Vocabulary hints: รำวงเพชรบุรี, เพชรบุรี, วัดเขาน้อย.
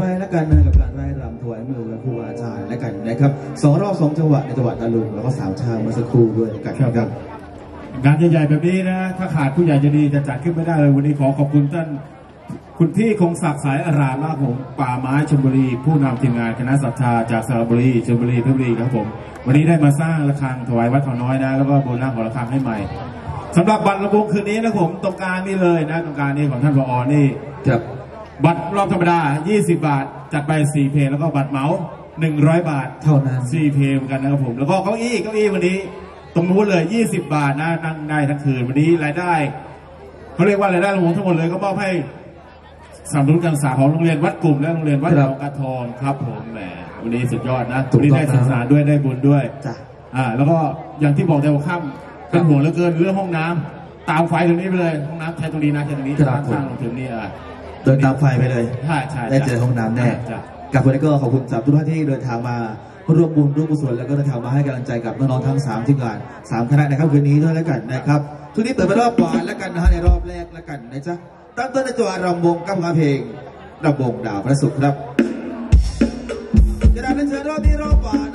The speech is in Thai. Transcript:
ไปและการมากับการไล่รำถวายมือและครูอาจารย์และกันนะครับสองรอบสองจังหวะในจังหวัดตะลุงแล้วก็สาวชาวมาสักครู่ด้วยกันครับงานใหญ่ๆแบบนี้นะถ้าขาดผู้ใหญ่จะดีจะจัดขึ้นไม่ได้เลยวันนี้ขอขอบคุณท่านคุณพี่คงศักดิ์สายอารามล่าผมป่าไม้ชลบุรีผู้นำทีมงานคณะศรัทธาจากสระบุรีชลบุรีเพชรบุรีครับผมวันนี้ได้มาสร้างระฆังถวายวัดเขาน้อยนะแล้วก็บูรณะหอระฆังให้ใหม่สำหรับบัตรระบงคืนนี้นะผมตรงกลางนี่เลยนะตรงกลางนี้ของท่านผอ.นี่บัตรรอบธรรมดา20บาทจัดไป4เพลแล้วก็บัตรเหมา100บาทเท่านั้น4เพลเหมือนกันนะครับผมแล้วก็เก้าอี้วันนี้ตรงนู้นเลย20บาทนะนั่งได้ทั้งคืนวันนี้รายได้เขาเรียกว่ารายได้รวมทั้งหมดเลยก็มอบให้สำนักการศึกษาของโรงเรียนวัดกลุ่มและโรงเรียนวัดหนองกระทองครับผมแหมวันนี้สุดยอดนะวันนี้ได้ศึกษาด้วยได้บุญด้วยแล้วก็อย่างที่บอกแต่ว่าค่ำเป็นห่วงเหลือเกินเรื่องห้องน้ำตามไฟตรงนี้ไปเลยห้องน้ำใช้ตรงนี้นะใช้ตรงนี้ข้างลงถึงนี่เดินตามไฟไปเลยได้เจอห้องน้ำแน่กับคนนี้ก็ขอบคุณสำหรับทุกท่านที่เดินทางมาร่วมบุญร่วมกุศลแล้วก็เดินทางมาให้กำลังใจกับน้องๆทั้ง3ทีมงาน3คณะนะครับคืนนี้ด้วยแล้วกันนะครับทุกที่เปิดไปรอบก่อนแล้วกันนะฮะในรอบแรกแล้วกันนะจ๊ะตั้งต้นในจังหวะรำวงกับเพลงรำวงดาวพระศุกร์ครับจะได้เชิญรอบที่รอบก่อน